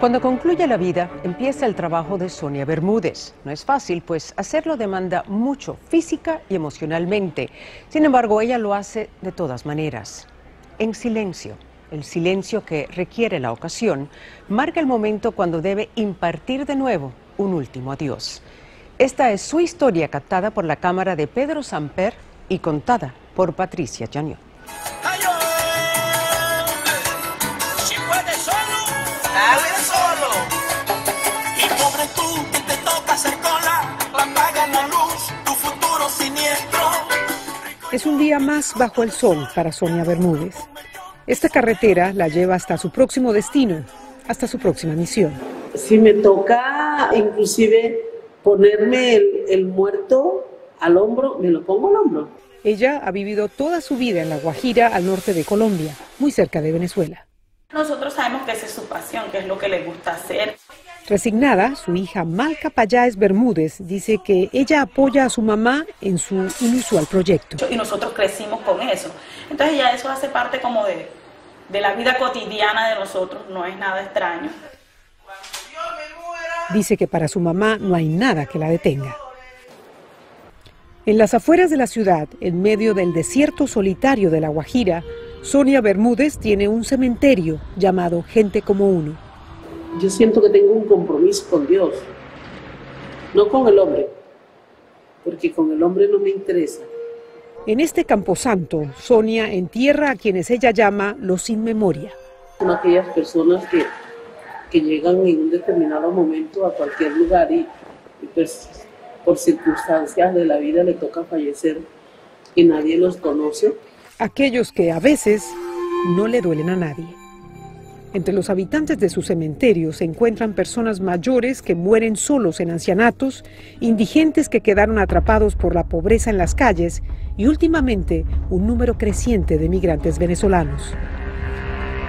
Cuando concluye la vida, empieza el trabajo de Sonia Bermúdez. No es fácil, pues hacerlo demanda mucho, física y emocionalmente. Sin embargo, ella lo hace de todas maneras. En silencio, el silencio que requiere la ocasión, marca el momento cuando debe impartir de nuevo un último adiós. Esta es su historia captada por la cámara de Pedro Samper y contada por Patricia Janiot. Es un día más bajo el sol para Sonia Bermúdez. Esta carretera la lleva hasta su próximo destino, hasta su próxima misión. Si me toca inclusive ponerme el muerto al hombro, me lo pongo al hombro. Ella ha vivido toda su vida en La Guajira, al norte de Colombia, muy cerca de Venezuela. Nosotros sabemos que esa es su pasión, que es lo que le gusta hacer. Resignada, su hija Malca Payáez Bermúdez dice que ella apoya a su mamá en su inusual proyecto. Y nosotros crecimos con eso. Entonces ya eso hace parte como de la vida cotidiana de nosotros, no es nada extraño. Dice que para su mamá no hay nada que la detenga. En las afueras de la ciudad, en medio del desierto solitario de La Guajira, Sonia Bermúdez tiene un cementerio llamado Gente como Uno. Yo siento que tengo un compromiso con Dios, no con el hombre, porque con el hombre no me interesa. En este camposanto, Sonia entierra a quienes ella llama los sin memoria. Son aquellas personas que llegan en un determinado momento a cualquier lugar y pues, por circunstancias de la vida le toca fallecer y nadie los conoce. Aquellos que a veces no le duelen a nadie. Entre los habitantes de su cementerio se encuentran personas mayores que mueren solos en ancianatos, indigentes que quedaron atrapados por la pobreza en las calles y últimamente un número creciente de migrantes venezolanos.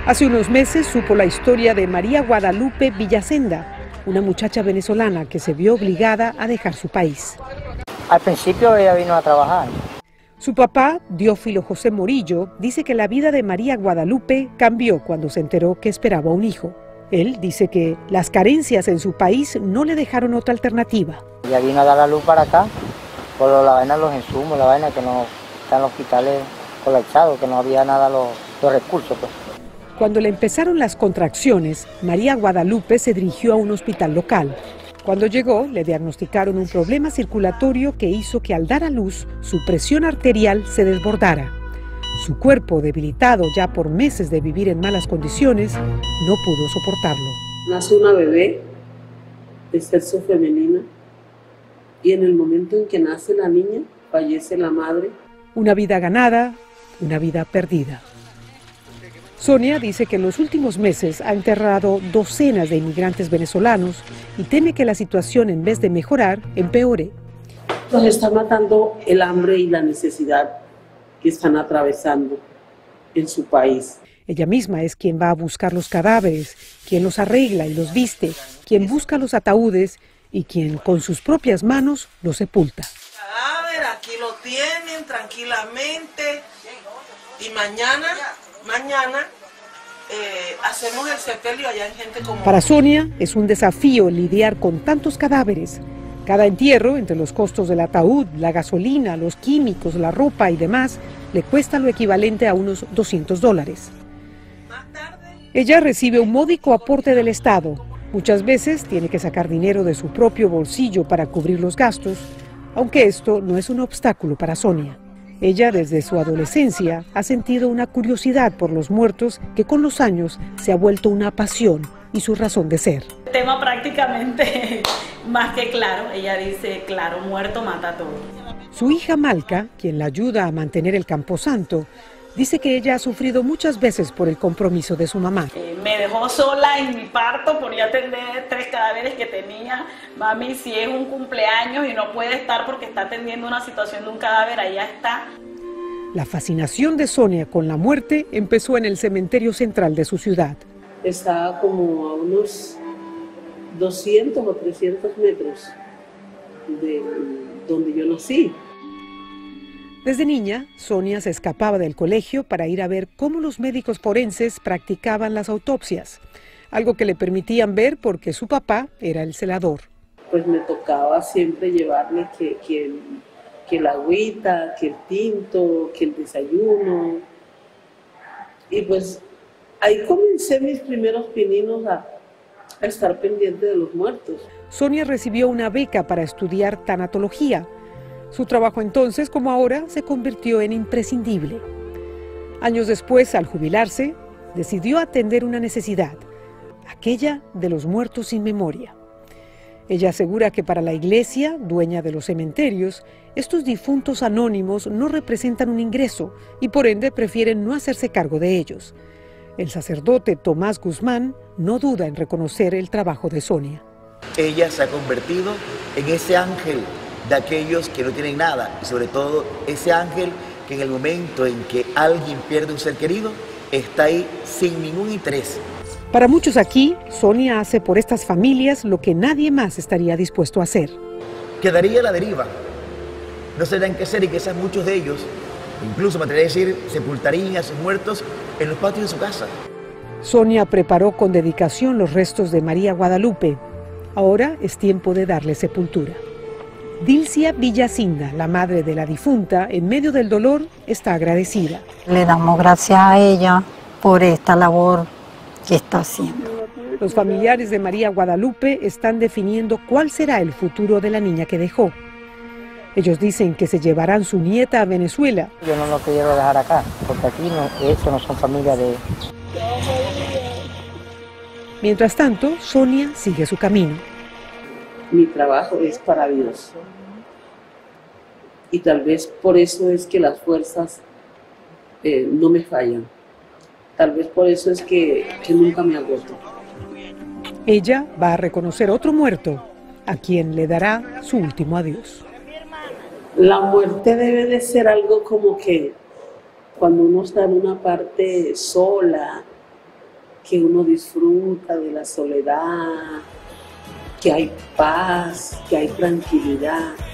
Hace unos meses supo la historia de María Guadalupe Villacenda, una muchacha venezolana que se vio obligada a dejar su país. Al principio ella vino a trabajar. Su papá, Diófilo José Morillo, dice que la vida de María Guadalupe cambió cuando se enteró que esperaba un hijo. Él dice que las carencias en su país no le dejaron otra alternativa. Ella vino a dar la luz para acá, por la vaina de los insumos, la vaina que no están los hospitales colapsados, que no había nada, los recursos. Pues. Cuando le empezaron las contracciones, María Guadalupe se dirigió a un hospital local. Cuando llegó, le diagnosticaron un problema circulatorio que hizo que al dar a luz, su presión arterial se desbordara. Su cuerpo, debilitado ya por meses de vivir en malas condiciones, no pudo soportarlo. Nace una bebé de sexo femenino y en el momento en que nace la niña, fallece la madre. Una vida ganada, una vida perdida. Sonia dice que en los últimos meses ha enterrado docenas de inmigrantes venezolanos y teme que la situación, en vez de mejorar, empeore. Nos está matando el hambre y la necesidad que están atravesando en su país. Ella misma es quien va a buscar los cadáveres, quien los arregla y los viste, quien busca los ataúdes y quien con sus propias manos los sepulta. Cadáver, aquí lo tienen tranquilamente y mañana hacemos el sepelio allá en Gente como... Para Sonia es un desafío lidiar con tantos cadáveres. Cada entierro, entre los costos del ataúd, la gasolina, los químicos, la ropa y demás, le cuesta lo equivalente a unos $200. Ella recibe un módico aporte del Estado. Muchas veces tiene que sacar dinero de su propio bolsillo para cubrir los gastos, aunque esto no es un obstáculo para Sonia. Ella desde su adolescencia ha sentido una curiosidad por los muertos que con los años se ha vuelto una pasión y su razón de ser. El tema prácticamente más que claro, ella dice, claro, muerto mata todo. Su hija Malca, quien la ayuda a mantener el camposanto, dice que ella ha sufrido muchas veces por el compromiso de su mamá. Me dejó sola en mi parto por ya atender 3 cadáveres que tenía. Mami, si es un cumpleaños y no puede estar porque está atendiendo una situación de un cadáver, allá está. La fascinación de Sonia con la muerte empezó en el cementerio central de su ciudad. Estaba como a unos 200 o 300 metros de donde yo nací. Desde niña, Sonia se escapaba del colegio para ir a ver cómo los médicos forenses practicaban las autopsias. algo que le permitían ver porque su papá era el celador. Pues me tocaba siempre llevarle que la agüita, que el tinto, que el desayuno. Y pues ahí comencé mis primeros pininos a estar pendiente de los muertos. Sonia recibió una beca para estudiar tanatología. Su trabajo entonces, como ahora, se convirtió en imprescindible. Años después, al jubilarse, decidió atender una necesidad, aquella de los muertos sin memoria. Ella asegura que para la iglesia, dueña de los cementerios, estos difuntos anónimos no representan un ingreso y por ende prefieren no hacerse cargo de ellos. El sacerdote Tomás Guzmán no duda en reconocer el trabajo de Sonia. Ella se ha convertido en ese ángel de aquellos que no tienen nada, y sobre todo ese ángel que en el momento en que alguien pierde un ser querido, está ahí sin ningún interés. Para muchos aquí, Sonia hace por estas familias lo que nadie más estaría dispuesto a hacer. Quedaría a la deriva, no sabrían qué hacer y quizás muchos de ellos, incluso me atrevería a decir, sepultarían a sus muertos en los patios de su casa. Sonia preparó con dedicación los restos de María Guadalupe. Ahora es tiempo de darle sepultura. Dilcia Villacinda, la madre de la difunta, en medio del dolor, está agradecida. Le damos gracias a ella por esta labor que está haciendo. Los familiares de María Guadalupe están definiendo cuál será el futuro de la niña que dejó. Ellos dicen que se llevarán su nieta a Venezuela. Yo no lo quiero dejar acá, porque aquí esto no son familia de... Mientras tanto, Sonia sigue su camino. Mi trabajo es para Dios. Y tal vez por eso es que las fuerzas no me fallan. Tal vez por eso es que nunca me agoto. Ella va a reconocer otro muerto, a quien le dará su último adiós. La muerte debe de ser algo como que cuando uno está en una parte sola, que uno disfruta de la soledad, que hay paz, que hay tranquilidad.